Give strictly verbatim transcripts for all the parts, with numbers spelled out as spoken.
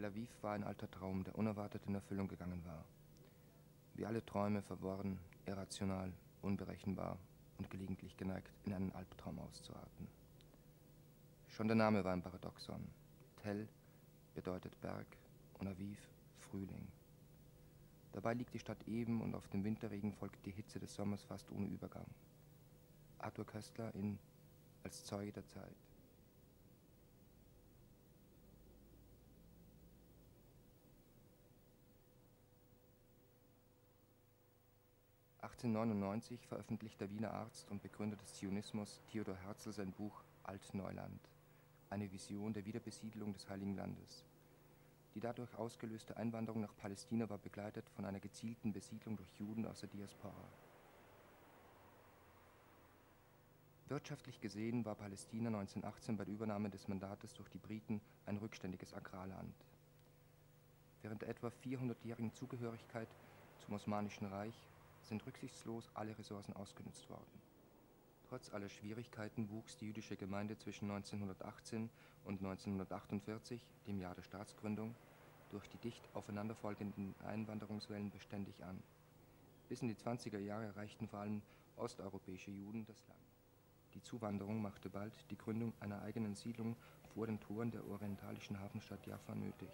Tel Aviv war ein alter Traum, der unerwartet in Erfüllung gegangen war. Wie alle Träume verworren, irrational, unberechenbar und gelegentlich geneigt, in einen Albtraum auszuarten. Schon der Name war ein Paradoxon. Tel bedeutet Berg und Aviv Frühling. Dabei liegt die Stadt eben und auf dem Winterregen folgt die Hitze des Sommers fast ohne Übergang. Arthur Köstler in Als Zeuge der Zeit. achtzehnhundertneunundneunzig veröffentlicht der Wiener Arzt und Begründer des Zionismus Theodor Herzl sein Buch Alt-Neuland, eine Vision der Wiederbesiedlung des Heiligen Landes. Die dadurch ausgelöste Einwanderung nach Palästina war begleitet von einer gezielten Besiedlung durch Juden aus der Diaspora. Wirtschaftlich gesehen war Palästina neunzehnhundertachtzehn bei der Übernahme des Mandates durch die Briten ein rückständiges Agrarland. Während der etwa vierhundertjährigen Zugehörigkeit zum Osmanischen Reich sind rücksichtslos alle Ressourcen ausgenutzt worden. Trotz aller Schwierigkeiten wuchs die jüdische Gemeinde zwischen neunzehnhundertachtzehn und neunzehnhundertachtundvierzig, dem Jahr der Staatsgründung, durch die dicht aufeinanderfolgenden Einwanderungswellen beständig an. Bis in die zwanziger Jahre erreichten vor allem osteuropäische Juden das Land. Die Zuwanderung machte bald die Gründung einer eigenen Siedlung vor den Toren der orientalischen Hafenstadt Jaffa nötig.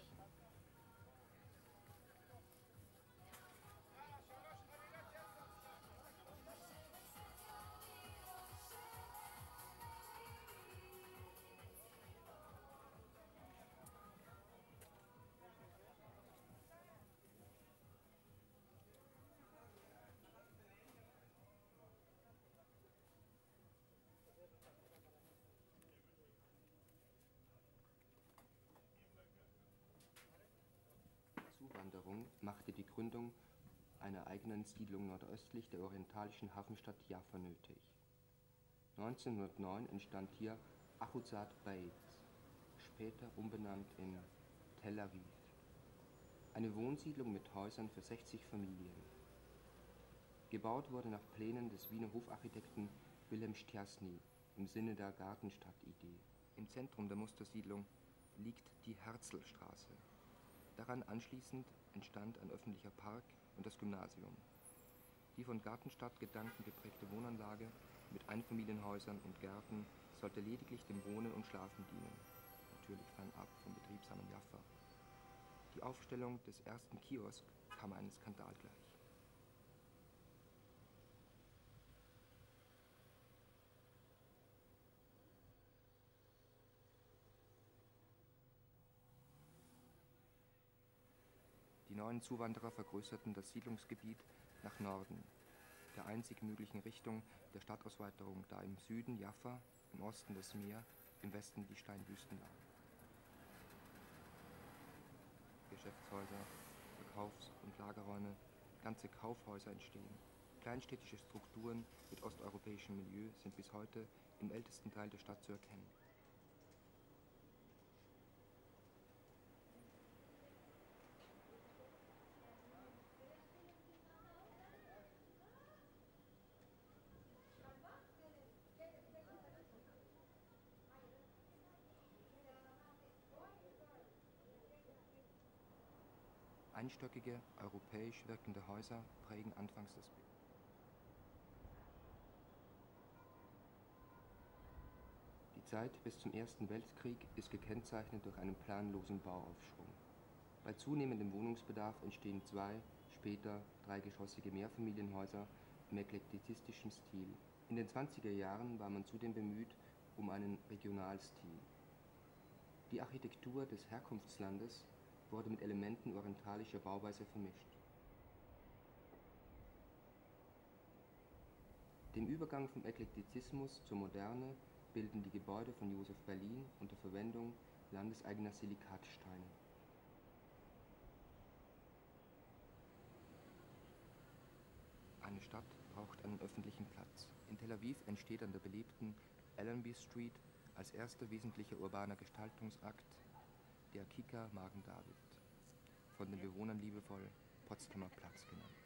Zuwanderung machte die Gründung einer eigenen Siedlung nordöstlich der orientalischen Hafenstadt Jaffa nötig. neunzehnhundertneun entstand hier Achuzat Bayit, später umbenannt in Tel Aviv. Eine Wohnsiedlung mit Häusern für sechzig Familien. Gebaut wurde nach Plänen des Wiener Hofarchitekten Wilhelm Stiasny im Sinne der Gartenstadt-Idee. Im Zentrum der Mustersiedlung liegt die Herzlstraße. Daran anschließend entstand ein öffentlicher Park und das Gymnasium. Die von Gartenstadtgedanken geprägte Wohnanlage mit Einfamilienhäusern und Gärten sollte lediglich dem Wohnen und Schlafen dienen, natürlich fernab vom betriebsamen Jaffa. Die Aufstellung des ersten Kiosk kam einem Skandal gleich. Die neuen Zuwanderer vergrößerten das Siedlungsgebiet nach Norden, der einzig möglichen Richtung der Stadtausweiterung, da im Süden Jaffa, im Osten das Meer, im Westen die Steinwüsten lagen. Geschäftshäuser, Verkaufs- und Lagerräume, ganze Kaufhäuser entstehen. Kleinstädtische Strukturen mit osteuropäischem Milieu sind bis heute im ältesten Teil der Stadt zu erkennen. Einstöckige, europäisch wirkende Häuser prägen anfangs das Bild. Die Zeit bis zum Ersten Weltkrieg ist gekennzeichnet durch einen planlosen Bauaufschwung. Bei zunehmendem Wohnungsbedarf entstehen zwei, später dreigeschossige Mehrfamilienhäuser im eklektizistischen Stil. In den zwanziger Jahren war man zudem bemüht um einen Regionalstil. Die Architektur des Herkunftslandes wurde mit Elementen orientalischer Bauweise vermischt. Den Übergang vom Eklektizismus zur Moderne bilden die Gebäude von Josef Berlin unter Verwendung landeseigener Silikatsteine. Eine Stadt braucht einen öffentlichen Platz. In Tel Aviv entsteht an der belebten Allenby Street als erster wesentlicher urbaner Gestaltungsakt der Kika Magen-David, von den Bewohnern liebevoll Potsdamer Platz genannt.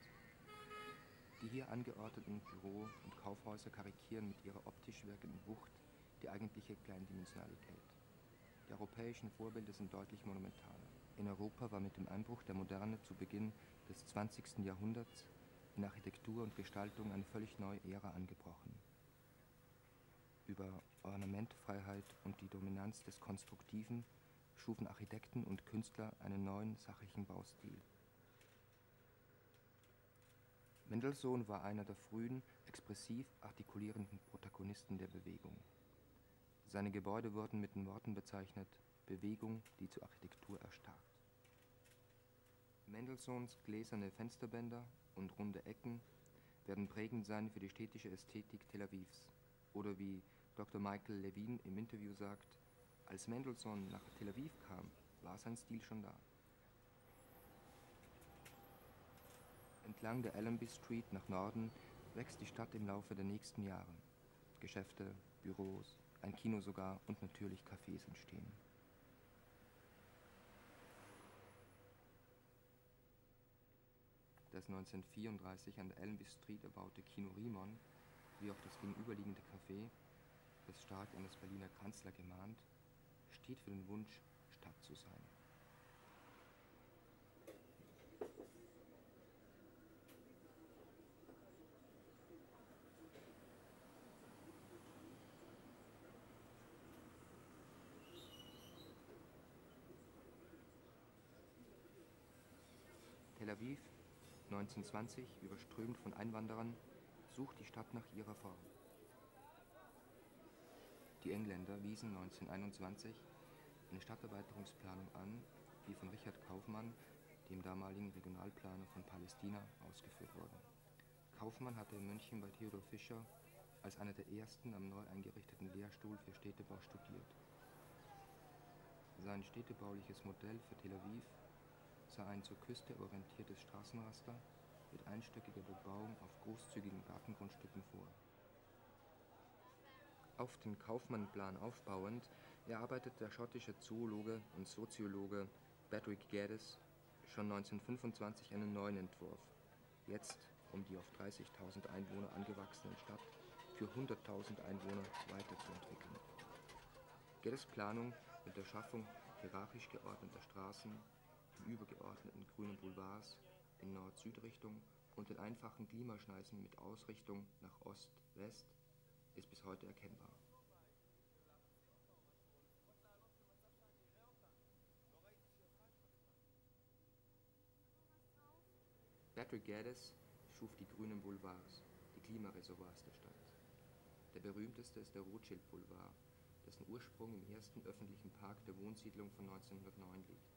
Die hier angeordneten Büro- und Kaufhäuser karikieren mit ihrer optisch wirkenden Wucht die eigentliche Kleindimensionalität. Die europäischen Vorbilder sind deutlich monumentaler. In Europa war mit dem Einbruch der Moderne zu Beginn des zwanzigsten Jahrhunderts in Architektur und Gestaltung eine völlig neue Ära angebrochen. Über Ornamentfreiheit und die Dominanz des Konstruktiven schufen Architekten und Künstler einen neuen sachlichen Baustil. Mendelsohn war einer der frühen, expressiv artikulierenden Protagonisten der Bewegung. Seine Gebäude wurden mit den Worten bezeichnet: Bewegung, die zur Architektur erstarrt. Mendelssohns gläserne Fensterbänder und runde Ecken werden prägend sein für die städtische Ästhetik Tel Avivs. Oder wie Doktor Michael Levin im Interview sagt: Als Mendelsohn nach Tel Aviv kam, war sein Stil schon da. Entlang der Allenby Street nach Norden wächst die Stadt im Laufe der nächsten Jahre. Geschäfte, Büros, ein Kino sogar und natürlich Cafés entstehen. Das neunzehnhundertvierunddreißig an der Allenby Street erbaute Kino Riemann, wie auch das gegenüberliegende Café, das stark an das Berliner Kanzler gemahnt, steht für den Wunsch, Stadt zu sein. Tel Aviv, neunzehnhundertzwanzig, überströmt von Einwanderern, sucht die Stadt nach ihrer Form. Die Engländer wiesen neunzehnhunderteinundzwanzig eine Stadterweiterungsplanung an, die von Richard Kaufmann, dem damaligen Regionalplaner von Palästina, ausgeführt wurde. Kaufmann hatte in München bei Theodor Fischer als einer der ersten am neu eingerichteten Lehrstuhl für Städtebau studiert. Sein städtebauliches Modell für Tel Aviv sah ein zur Küste orientiertes Straßenraster mit einstöckiger Bebauung auf großzügigen Gartengrundstücken vor. Auf den Kaufmann-Plan aufbauend erarbeitet der schottische Zoologe und Soziologe Patrick Geddes schon neunzehnhundertfünfundzwanzig einen neuen Entwurf. Jetzt, um die auf dreißigtausend Einwohner angewachsene Stadt für hunderttausend Einwohner weiterzuentwickeln. Geddes Planung mit der Schaffung hierarchisch geordneter Straßen, die übergeordneten grünen Boulevards in Nord-Süd-Richtung und den einfachen Klimaschneisen mit Ausrichtung nach Ost-West ist bis heute erkennbar. Patrick Geddes schuf die grünen Boulevards, die Klimareservoirs der Stadt. Der berühmteste ist der Rothschild-Boulevard, dessen Ursprung im ersten öffentlichen Park der Wohnsiedlung von neunzehnhundertneun liegt.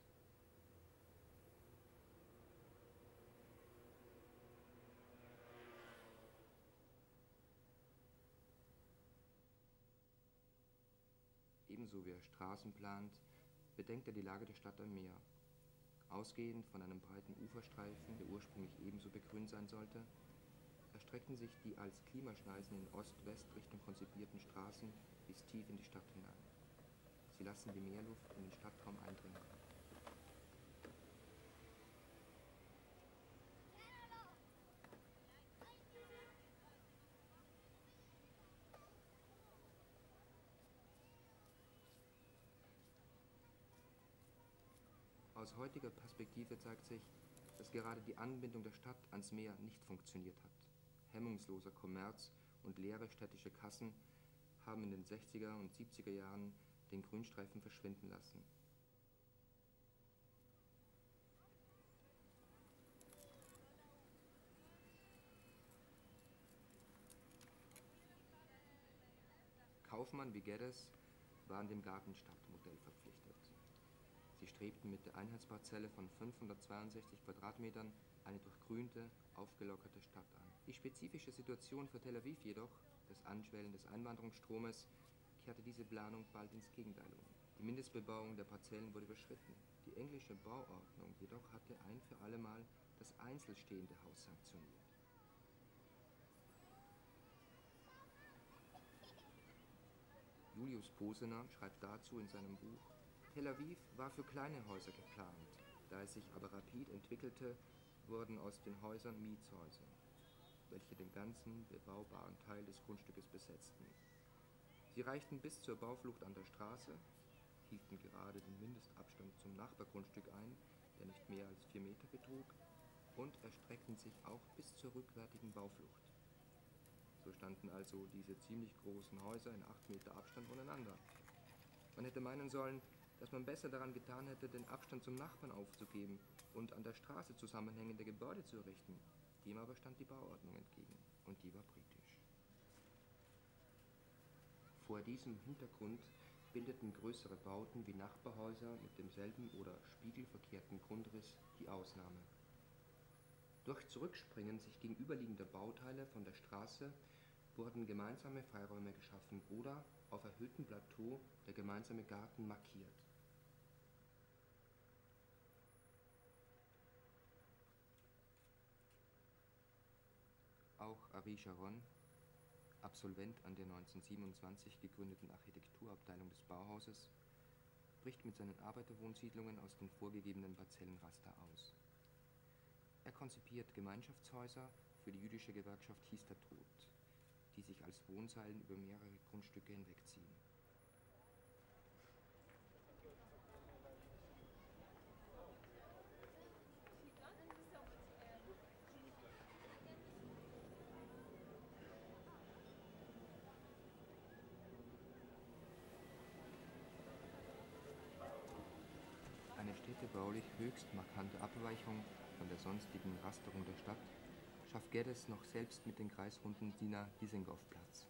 Ebenso wie er Straßen plant, bedenkt er die Lage der Stadt am Meer. Ausgehend von einem breiten Uferstreifen, der ursprünglich ebenso begrünt sein sollte, erstreckten sich die als Klimaschneisen in Ost-West-Richtung konzipierten Straßen bis tief in die Stadt hinein. Sie lassen die Meerluft in den Stadtraum eindringen. Aus heutiger Perspektive zeigt sich, dass gerade die Anbindung der Stadt ans Meer nicht funktioniert hat. Hemmungsloser Kommerz und leere städtische Kassen haben in den sechziger und siebziger Jahren den Grünstreifen verschwinden lassen. Kaufmann wie Geddes waren dem Gartenstadtmodell verpflichtet. Sie strebten mit der Einheitsparzelle von fünfhundertzweiundsechzig Quadratmetern eine durchgrünte, aufgelockerte Stadt an. Die spezifische Situation für Tel Aviv jedoch, das Anschwellen des Einwanderungsstromes, kehrte diese Planung bald ins Gegenteil um. Die Mindestbebauung der Parzellen wurde überschritten. Die englische Bauordnung jedoch hatte ein für allemal das einzelstehende Haus sanktioniert. Julius Posener schreibt dazu in seinem Buch: Tel Aviv war für kleine Häuser geplant. Da es sich aber rapid entwickelte, wurden aus den Häusern Mietshäuser, welche den ganzen bebaubaren Teil des Grundstückes besetzten. Sie reichten bis zur Bauflucht an der Straße, hielten gerade den Mindestabstand zum Nachbargrundstück ein, der nicht mehr als vier Meter betrug, und erstreckten sich auch bis zur rückwärtigen Bauflucht. So standen also diese ziemlich großen Häuser in acht Meter Abstand voneinander. Man hätte meinen sollen, dass man besser daran getan hätte, den Abstand zum Nachbarn aufzugeben und an der Straße zusammenhängende Gebäude zu errichten. Dem aber stand die Bauordnung entgegen, und die war britisch. Vor diesem Hintergrund bildeten größere Bauten wie Nachbarhäuser mit demselben oder spiegelverkehrten Grundriss die Ausnahme. Durch Zurückspringen sich gegenüberliegender Bauteile von der Straße wurden gemeinsame Freiräume geschaffen oder auf erhöhtem Plateau der gemeinsame Garten markiert. Auch Arieh Sharon, Absolvent an der neunzehnhundertsiebenundzwanzig gegründeten Architekturabteilung des Bauhauses, bricht mit seinen Arbeiterwohnsiedlungen aus den vorgegebenen Parzellenraster aus. Er konzipiert Gemeinschaftshäuser für die jüdische Gewerkschaft Histadrut, die sich als Wohnseilen über mehrere Grundstücke hinwegziehen. Eine städtebaulich höchst markante Abweichung von der sonstigen Rasterung der Stadt schafft Geddes noch selbst mit den kreisrunden Diener Dizengoffplatz.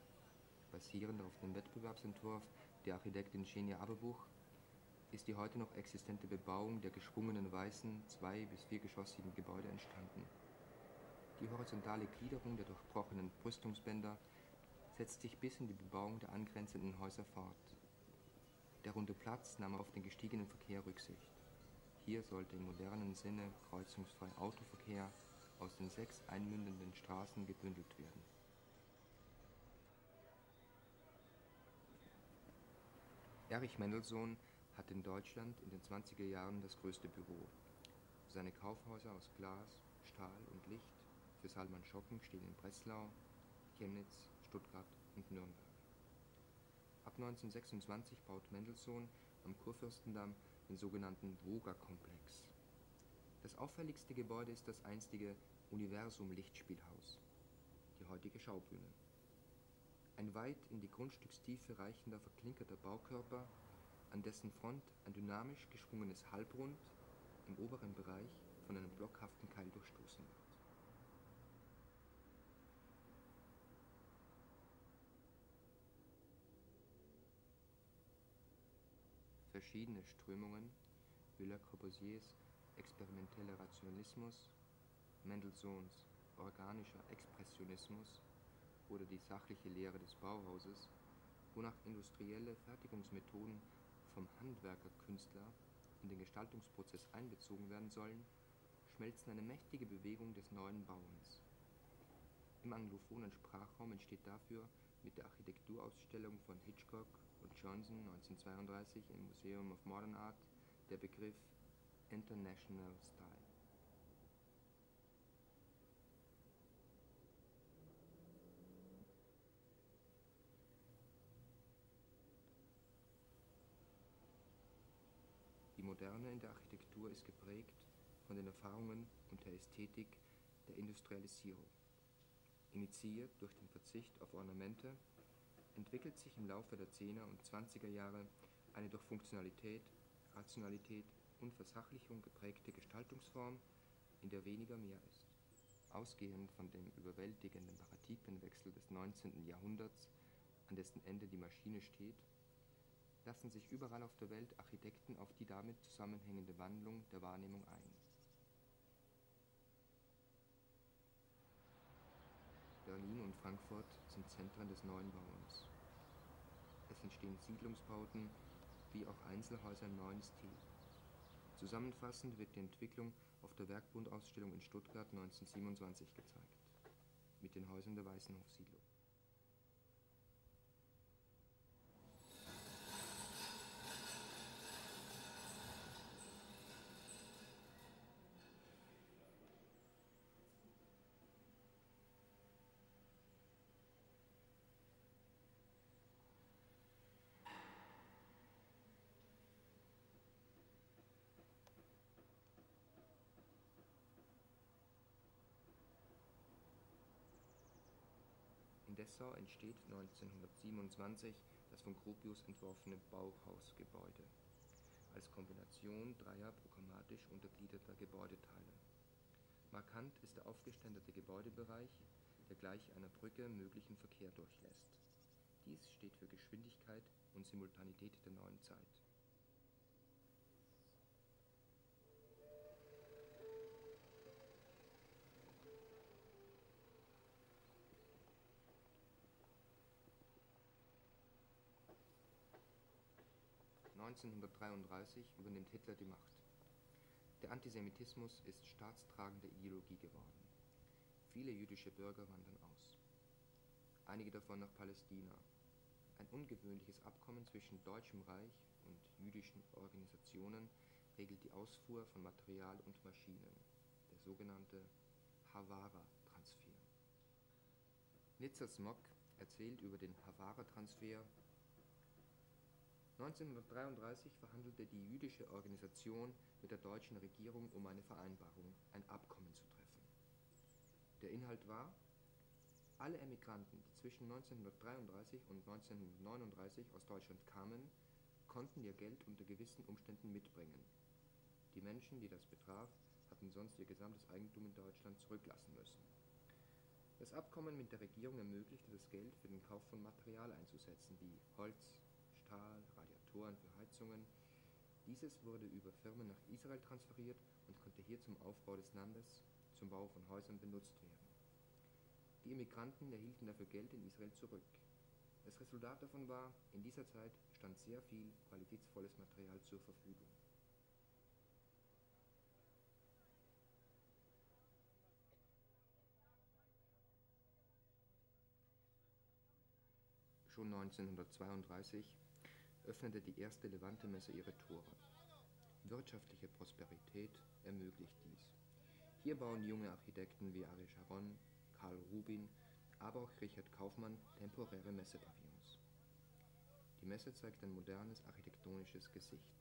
Basierend auf dem Wettbewerbsentwurf der Architektin Genia Averbuch ist die heute noch existente Bebauung der geschwungenen weißen zwei- bis viergeschossigen Gebäude entstanden. Die horizontale Gliederung der durchbrochenen Brüstungsbänder setzt sich bis in die Bebauung der angrenzenden Häuser fort. Der runde Platz nahm auf den gestiegenen Verkehr Rücksicht. Hier sollte im modernen Sinne kreuzungsfrei Autoverkehr aus den sechs einmündenden Straßen gebündelt werden. Erich Mendelsohn hat in Deutschland in den zwanziger Jahren das größte Büro. Seine Kaufhäuser aus Glas, Stahl und Licht für Salman Schocken stehen in Breslau, Chemnitz, Stuttgart und Nürnberg. Ab neunzehnhundertsechsundzwanzig baut Mendelsohn am Kurfürstendamm den sogenannten Voga-Komplex. Das auffälligste Gebäude ist das einstige Universum-Lichtspielhaus, die heutige Schaubühne. Ein weit in die Grundstückstiefe reichender, verklinkerter Baukörper, an dessen Front ein dynamisch geschwungenes Halbrund im oberen Bereich von einem blockhaften Keil durchstoßen wird. Verschiedene Strömungen, wie Le Corbusiers experimenteller Rationalismus, Mendelssohns organischer Expressionismus oder die sachliche Lehre des Bauhauses, wonach industrielle Fertigungsmethoden vom Handwerkerkünstler in den Gestaltungsprozess einbezogen werden sollen, schmelzen eine mächtige Bewegung des neuen Bauens. Im anglophonen Sprachraum entsteht dafür mit der Architekturausstellung von Hitchcock und Johnson neunzehnhundertzweiunddreißig im Museum of Modern Art der Begriff International Style. Die Moderne in der Architektur ist geprägt von den Erfahrungen und der Ästhetik der Industrialisierung. Initiiert durch den Verzicht auf Ornamente, entwickelt sich im Laufe der zehner und zwanziger Jahre eine durch Funktionalität, Rationalität und Versachlichung geprägte Gestaltungsform, in der weniger mehr ist. Ausgehend von dem überwältigenden Paradigmenwechsel des neunzehnten Jahrhunderts, an dessen Ende die Maschine steht, lassen sich überall auf der Welt Architekten auf die damit zusammenhängende Wandlung der Wahrnehmung ein. Berlin und Frankfurt sind Zentren des neuen Bauens. Es entstehen Siedlungsbauten wie auch Einzelhäuser im neuen Stil. Zusammenfassend wird die Entwicklung auf der Werkbundausstellung in Stuttgart neunzehnhundertsiebenundzwanzig gezeigt, mit den Häusern der Weißenhofsiedlung. Dessau entsteht neunzehnhundertsiebenundzwanzig das von Gropius entworfene Bauhausgebäude als Kombination dreier programmatisch untergliederter Gebäudeteile. Markant ist der aufgeständerte Gebäudebereich, der gleich einer Brücke möglichen Verkehr durchlässt. Dies steht für Geschwindigkeit und Simultanität der neuen Zeit. neunzehnhundertdreiunddreißig übernimmt Hitler die Macht. Der Antisemitismus ist staatstragende Ideologie geworden. Viele jüdische Bürger wandern aus. Einige davon nach Palästina. Ein ungewöhnliches Abkommen zwischen Deutschem Reich und jüdischen Organisationen regelt die Ausfuhr von Material und Maschinen, der sogenannte Havara-Transfer. Nitza Szmuk erzählt über den Havara-Transfer. neunzehnhundertdreiunddreißig verhandelte die jüdische Organisation mit der deutschen Regierung, um eine Vereinbarung, ein Abkommen zu treffen. Der Inhalt war: Alle Emigranten, die zwischen neunzehnhundertdreiunddreißig und neunzehnhundertneununddreißig aus Deutschland kamen, konnten ihr Geld unter gewissen Umständen mitbringen. Die Menschen, die das betraf, hatten sonst ihr gesamtes Eigentum in Deutschland zurücklassen müssen. Das Abkommen mit der Regierung ermöglichte, das Geld für den Kauf von Material einzusetzen, wie Holz, Stahl, Radiatoren für Heizungen. Dieses wurde über Firmen nach Israel transferiert und konnte hier zum Aufbau des Landes, zum Bau von Häusern benutzt werden. Die Emigranten erhielten dafür Geld in Israel zurück. Das Resultat davon war, in dieser Zeit stand sehr viel qualitätsvolles Material zur Verfügung. Schon neunzehnhundertzweiunddreißig öffnete die erste Levante-Messe ihre Tore. Wirtschaftliche Prosperität ermöglicht dies. Hier bauen junge Architekten wie Arieh Sharon, Karl Rubin, aber auch Richard Kaufmann temporäre Messepavillons. Die Messe zeigt ein modernes architektonisches Gesicht,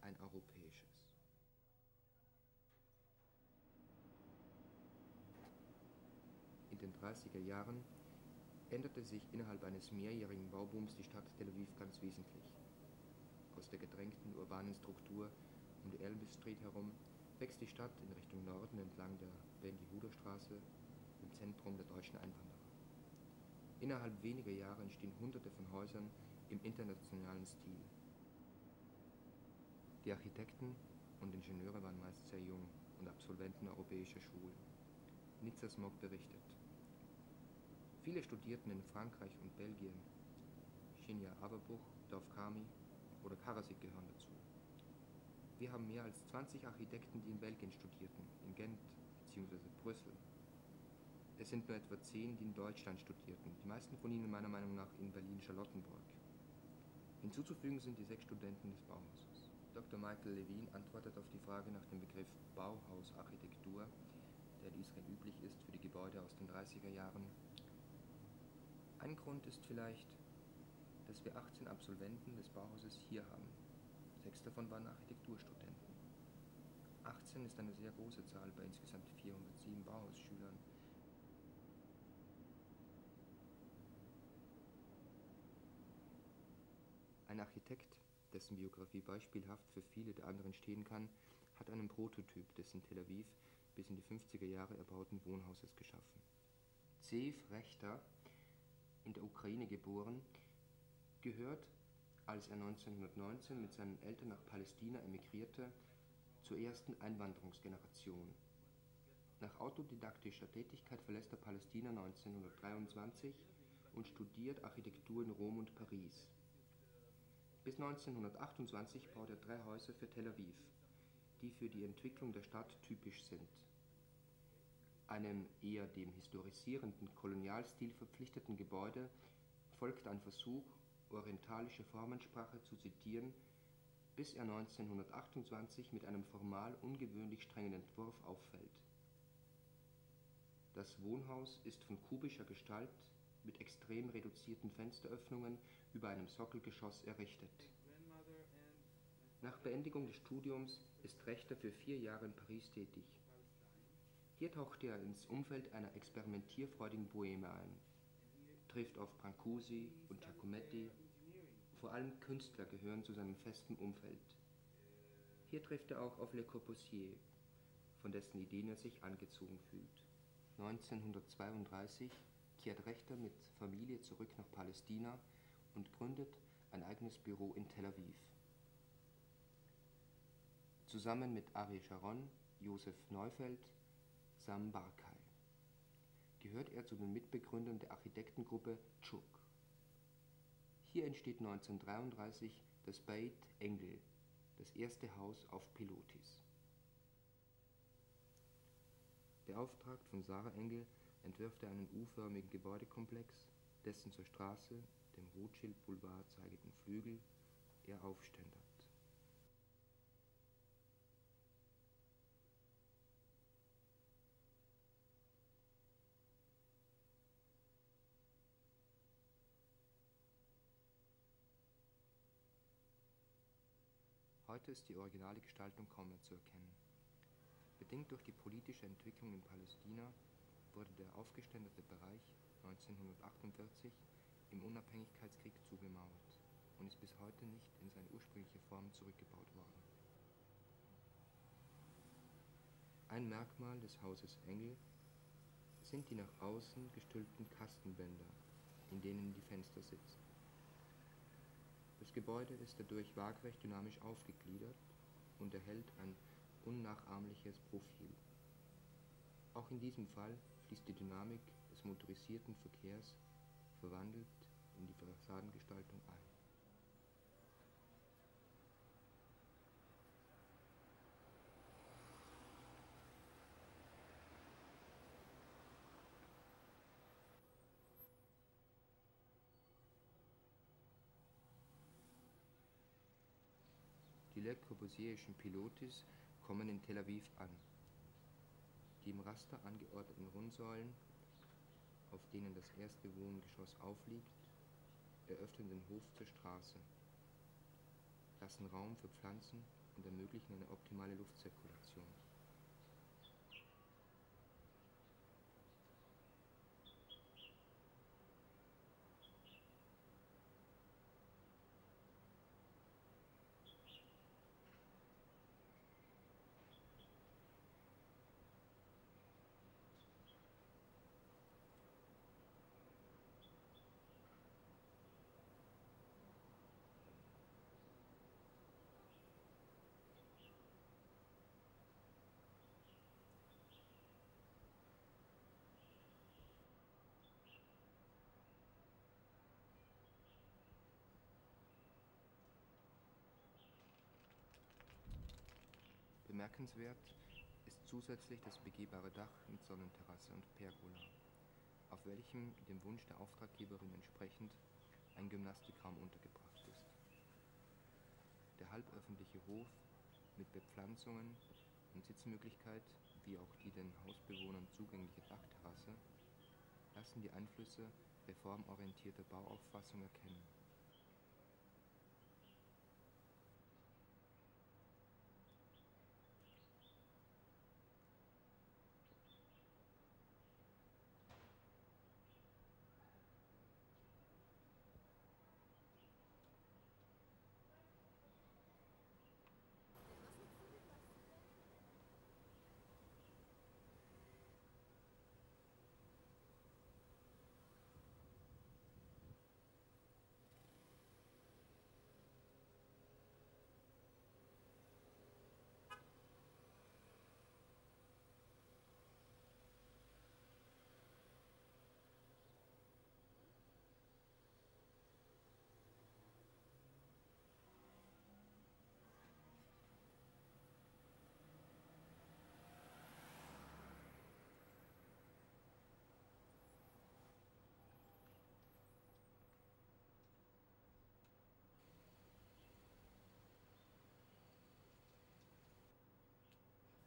ein europäisches. In den dreißiger Jahren änderte sich innerhalb eines mehrjährigen Baubooms die Stadt Tel Aviv ganz wesentlich. Aus der gedrängten urbanen Struktur um die Allenby Street herum wächst die Stadt in Richtung Norden entlang der Ben-Jehuda-Straße, im Zentrum der deutschen Einwanderer. Innerhalb weniger Jahre entstehen Hunderte von Häusern im internationalen Stil. Die Architekten und Ingenieure waren meist sehr jung und Absolventen europäischer Schulen. Nitza Szmuk berichtet: Viele studierten in Frankreich und Belgien. Genia Averbuch, Dovkami oder Karasik gehören dazu. Wir haben mehr als zwanzig Architekten, die in Belgien studierten, in Gent bzw. Brüssel. Es sind nur etwa zehn, die in Deutschland studierten, die meisten von ihnen meiner Meinung nach in Berlin-Charlottenburg. Hinzuzufügen sind die sechs Studenten des Bauhauses. Doktor Michael Levin antwortet auf die Frage nach dem Begriff Bauhausarchitektur, der in Israel üblich ist, für die Gebäude aus den dreißiger Jahren. Ein Grund ist vielleicht, dass wir achtzehn Absolventen des Bauhauses hier haben. Sechs davon waren Architekturstudenten. achtzehn ist eine sehr große Zahl bei insgesamt vierhundertsieben Bauhausschülern. Ein Architekt, dessen Biografie beispielhaft für viele der anderen stehen kann, hat einen Prototyp des in Tel Aviv bis in die fünfziger Jahre erbauten Wohnhauses geschaffen. Zeev Rechter, in der Ukraine geboren, gehört, als er neunzehnhundertneunzehn mit seinen Eltern nach Palästina emigrierte, zur ersten Einwanderungsgeneration. Nach autodidaktischer Tätigkeit verlässt er Palästina neunzehnhundertdreiundzwanzig und studiert Architektur in Rom und Paris. Bis neunzehnhundertachtundzwanzig baut er drei Häuser für Tel Aviv, die für die Entwicklung der Stadt typisch sind. Einem eher dem historisierenden Kolonialstil verpflichteten Gebäude folgt ein Versuch, orientalische Formensprache zu zitieren, bis er neunzehnhundertachtundzwanzig mit einem formal ungewöhnlich strengen Entwurf auffällt. Das Wohnhaus ist von kubischer Gestalt mit extrem reduzierten Fensteröffnungen über einem Sockelgeschoss errichtet. Nach Beendigung des Studiums ist Rechter für vier Jahre in Paris tätig. Hier tauchte er ins Umfeld einer experimentierfreudigen Boheme ein, trifft auf Brancusi und Giacometti. Vor allem Künstler gehören zu seinem festen Umfeld. Hier trifft er auch auf Le Corbusier, von dessen Ideen er sich angezogen fühlt. neunzehnhundertzweiunddreißig kehrt Rechter mit Familie zurück nach Palästina und gründet ein eigenes Büro in Tel Aviv. Zusammen mit Arieh Sharon, Josef Neufeld, Sam Barkai gehört er zu den Mitbegründern der Architektengruppe Tschuk. Hier entsteht neunzehnhundertdreiunddreißig das Beit Engel, das erste Haus auf Pelotis. Beauftragt von Sarah Engel entwirft er einen U-förmigen Gebäudekomplex, dessen zur Straße, dem Rothschild-Boulevard zeigenden Flügel, er aufständert. Heute ist die originale Gestaltung kaum mehr zu erkennen. Bedingt durch die politische Entwicklung in Palästina wurde der aufgeständerte Bereich neunzehnhundertachtundvierzig im Unabhängigkeitskrieg zugemauert und ist bis heute nicht in seine ursprüngliche Form zurückgebaut worden. Ein Merkmal des Hauses Engel sind die nach außen gestülpten Kastenbänder, in denen die Fenster sitzen. Das Gebäude ist dadurch waagrecht dynamisch aufgegliedert und erhält ein unnachahmliches Profil. Auch in diesem Fall fließt die Dynamik des motorisierten Verkehrs verwandelt in die Fassadengestaltung ein. Die Le Corbusierischen Pilotis kommen in Tel Aviv an. Die im Raster angeordneten Rundsäulen, auf denen das erste Wohngeschoss aufliegt, eröffnen den Hof zur Straße, lassen Raum für Pflanzen und ermöglichen eine optimale Luftzirkulation. Bemerkenswert ist zusätzlich das begehbare Dach mit Sonnenterrasse und Pergola, auf welchem dem Wunsch der Auftraggeberin entsprechend ein Gymnastikraum untergebracht ist. Der halböffentliche Hof mit Bepflanzungen und Sitzmöglichkeit, wie auch die den Hausbewohnern zugängliche Dachterrasse, lassen die Einflüsse reformorientierter Bauauffassung erkennen.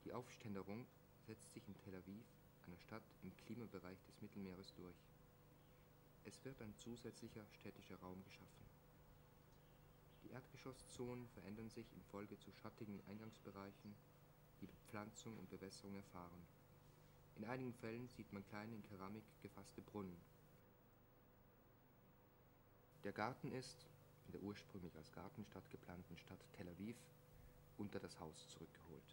Die Aufständerung setzt sich in Tel Aviv, einer Stadt im Klimabereich des Mittelmeeres, durch. Es wird ein zusätzlicher städtischer Raum geschaffen. Die Erdgeschosszonen verändern sich infolge zu schattigen Eingangsbereichen, die Bepflanzung und Bewässerung erfahren. In einigen Fällen sieht man kleine in Keramik gefasste Brunnen. Der Garten ist, in der ursprünglich als Gartenstadt geplanten Stadt Tel Aviv, unter das Haus zurückgeholt.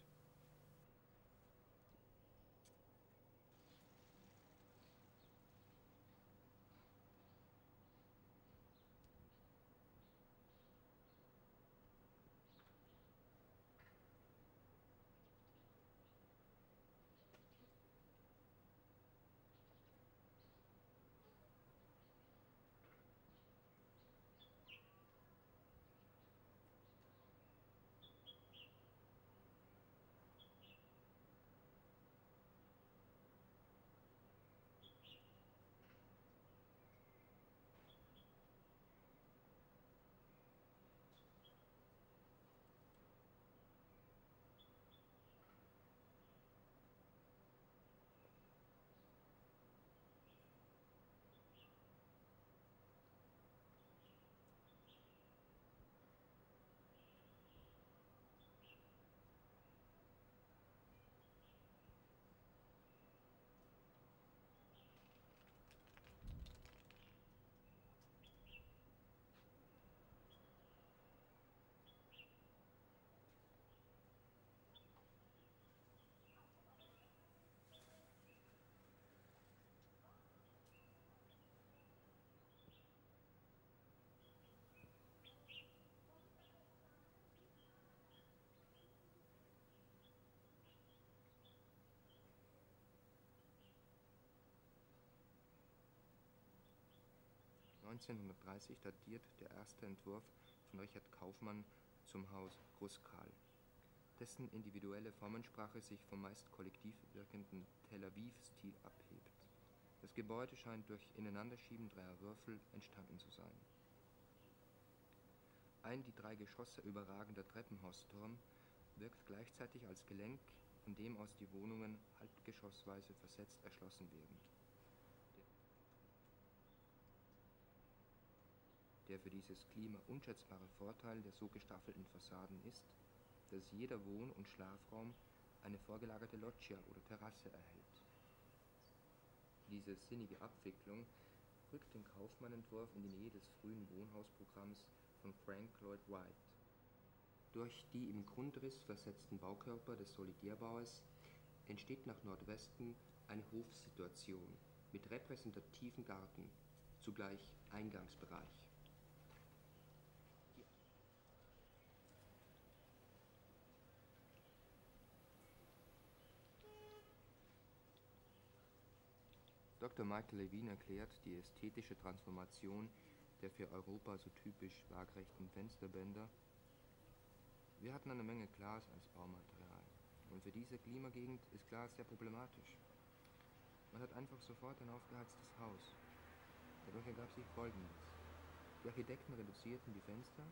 neunzehnhundertdreißig datiert der erste Entwurf von Richard Kaufmann zum Haus Gruskal, dessen individuelle Formensprache sich vom meist kollektiv wirkenden Tel Aviv-Stil abhebt. Das Gebäude scheint durch Ineinanderschieben dreier Würfel entstanden zu sein. Ein die drei Geschosse überragender Treppenhausturm wirkt gleichzeitig als Gelenk, von dem aus die Wohnungen halbgeschossweise versetzt erschlossen werden. Der für dieses Klima unschätzbare Vorteil der so gestaffelten Fassaden ist, dass jeder Wohn- und Schlafraum eine vorgelagerte Loggia oder Terrasse erhält. Diese sinnige Abwicklung rückt den Kaufmann-Entwurf in die Nähe des frühen Wohnhausprogramms von Frank Lloyd Wright. Durch die im Grundriss versetzten Baukörper des Solitärbaues entsteht nach Nordwesten eine Hofsituation mit repräsentativen Garten, zugleich Eingangsbereich. Doktor Michael Levin erklärt die ästhetische Transformation der für Europa so typisch waagrechten Fensterbänder. Wir hatten eine Menge Glas als Baumaterial und für diese Klimagegend ist Glas sehr problematisch. Man hat einfach sofort ein aufgeheiztes Haus. Dadurch ergab sich Folgendes. Die Architekten reduzierten die Fenster,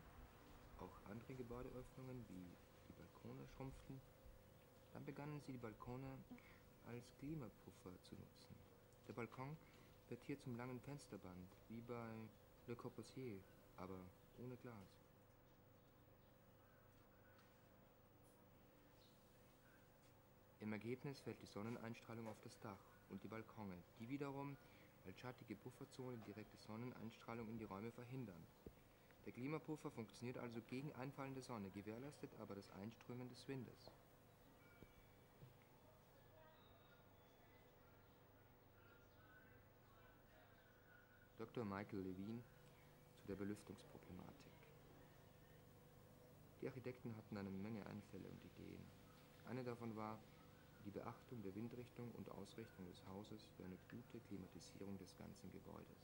auch andere Gebäudeöffnungen wie die Balkone schrumpften. Dann begannen sie die Balkone als Klimapuffer zu nutzen. Der Balkon wird hier zum langen Fensterband, wie bei Le Corbusier, aber ohne Glas. Im Ergebnis fällt die Sonneneinstrahlung auf das Dach und die Balkone, die wiederum als schattige Pufferzone direkte Sonneneinstrahlung in die Räume verhindern. Der Klimapuffer funktioniert also gegen einfallende Sonne, gewährleistet aber das Einströmen des Windes. Doktor Michael Levin zu der Belüftungsproblematik. Die Architekten hatten eine Menge Einfälle und Ideen. Eine davon war die Beachtung der Windrichtung und Ausrichtung des Hauses für eine gute Klimatisierung des ganzen Gebäudes.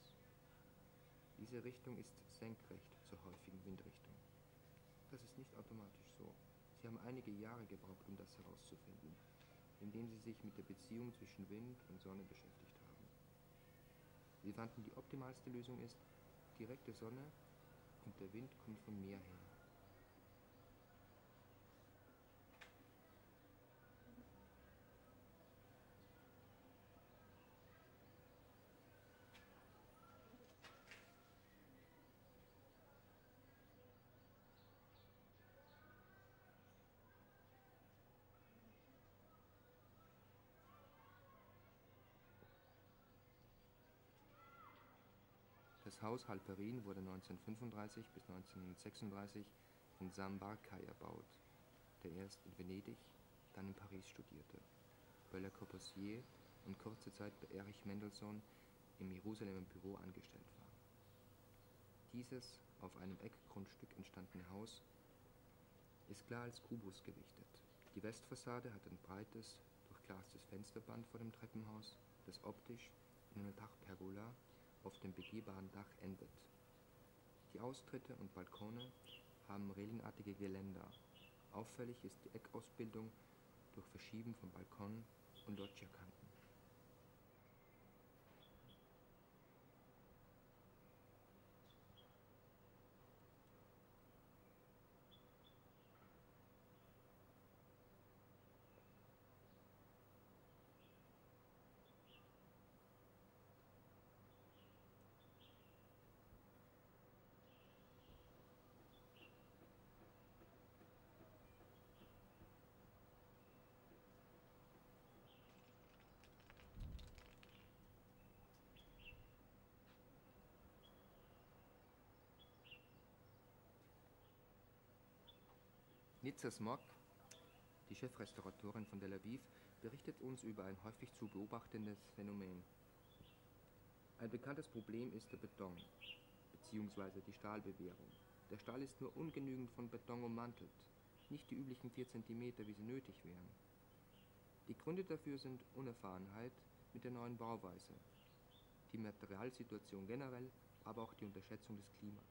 Diese Richtung ist senkrecht zur häufigen Windrichtung. Das ist nicht automatisch so. Sie haben einige Jahre gebraucht, um das herauszufinden, indem sie sich mit der Beziehung zwischen Wind und Sonne beschäftigt haben. Sie fanden, die optimalste Lösung ist direkte Sonne und der Wind kommt vom Meer her. Das Das Haus Halperin wurde neunzehnhundertfünfunddreißig bis neunzehnhundertsechsunddreißig von Sam Barkai erbaut, der erst in Venedig, dann in Paris studierte. Bei Le Corbusier und kurze Zeit bei Erich Mendelsohn im Jerusalemer Büro angestellt war. Dieses auf einem Eckgrundstück entstandene Haus ist klar als Kubus gewichtet. Die Westfassade hat ein breites, durchglastes Fensterband vor dem Treppenhaus, das optisch in einer Dachpergola auf dem begehbaren Dach endet. Die Austritte und Balkone haben relingartige Geländer. Auffällig ist die Eckausbildung durch Verschieben von Balkonen und Loggiakanten. Nitza Szmuk, die Chefrestauratorin von Tel Aviv, berichtet uns über ein häufig zu beobachtendes Phänomen. Ein bekanntes Problem ist der Beton, beziehungsweise die Stahlbewehrung. Der Stahl ist nur ungenügend von Beton ummantelt, nicht die üblichen vier Zentimeter, wie sie nötig wären. Die Gründe dafür sind Unerfahrenheit mit der neuen Bauweise, die Materialsituation generell, aber auch die Unterschätzung des Klimas.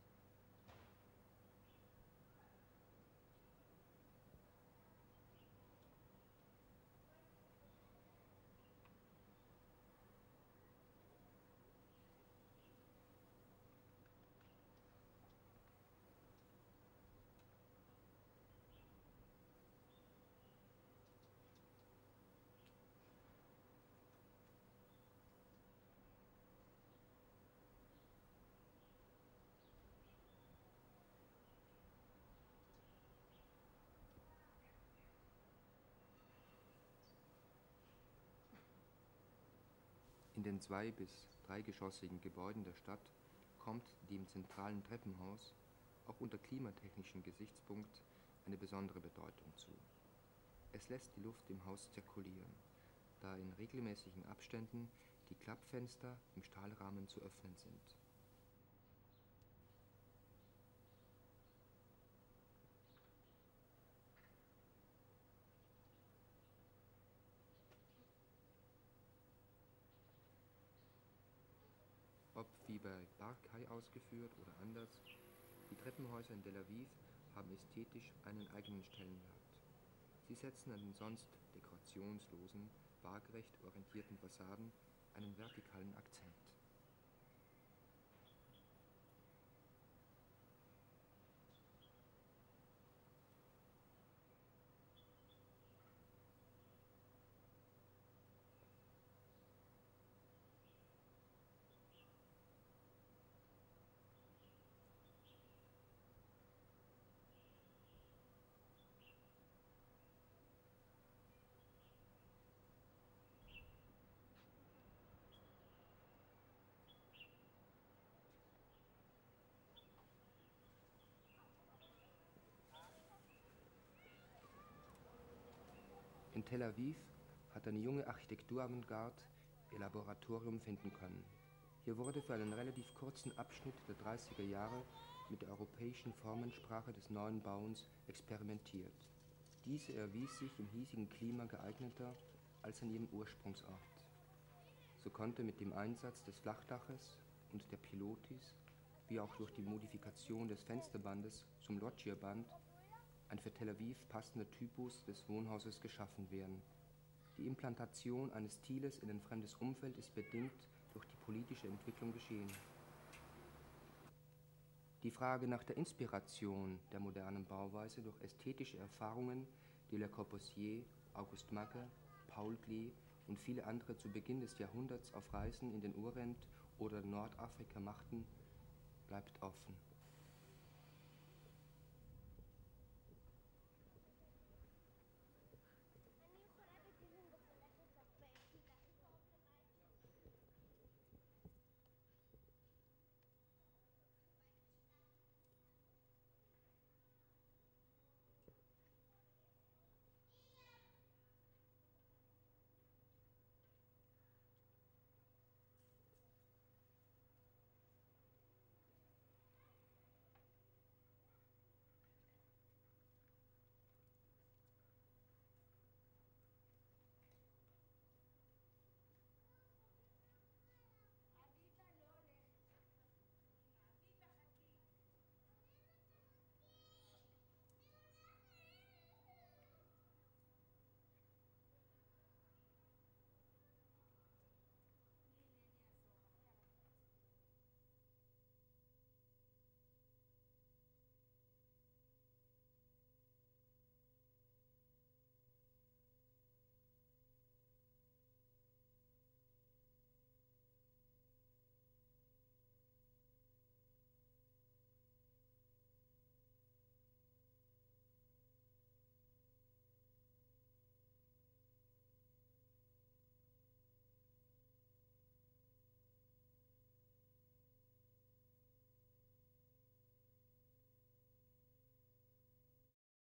In den zwei- bis dreigeschossigen Gebäuden der Stadt kommt dem zentralen Treppenhaus auch unter klimatechnischem Gesichtspunkt eine besondere Bedeutung zu. Es lässt die Luft im Haus zirkulieren, da in regelmäßigen Abständen die Klappfenster im Stahlrahmen zu öffnen sind. Ob wie bei Barkai ausgeführt oder anders, die Treppenhäuser in Tel Aviv haben ästhetisch einen eigenen Stellenwert. Sie setzen an den sonst dekorationslosen, waagrecht orientierten Fassaden einen vertikalen Akzent. In Tel Aviv hat eine junge Architekturavantgarde ihr Laboratorium finden können. Hier wurde für einen relativ kurzen Abschnitt der dreißiger Jahre mit der europäischen Formensprache des neuen Bauens experimentiert. Diese erwies sich im hiesigen Klima geeigneter als an ihrem Ursprungsort. So konnte mit dem Einsatz des Flachdaches und der Pilotis, wie auch durch die Modifikation des Fensterbandes zum Loggiaband, ein für Tel Aviv passender Typus des Wohnhauses geschaffen werden. Die Implantation eines Stiles in ein fremdes Umfeld ist bedingt durch die politische Entwicklung geschehen. Die Frage nach der Inspiration der modernen Bauweise durch ästhetische Erfahrungen, die Le Corbusier, August Macke, Paul Klee und viele andere zu Beginn des Jahrhunderts auf Reisen in den Orient oder Nordafrika machten, bleibt offen.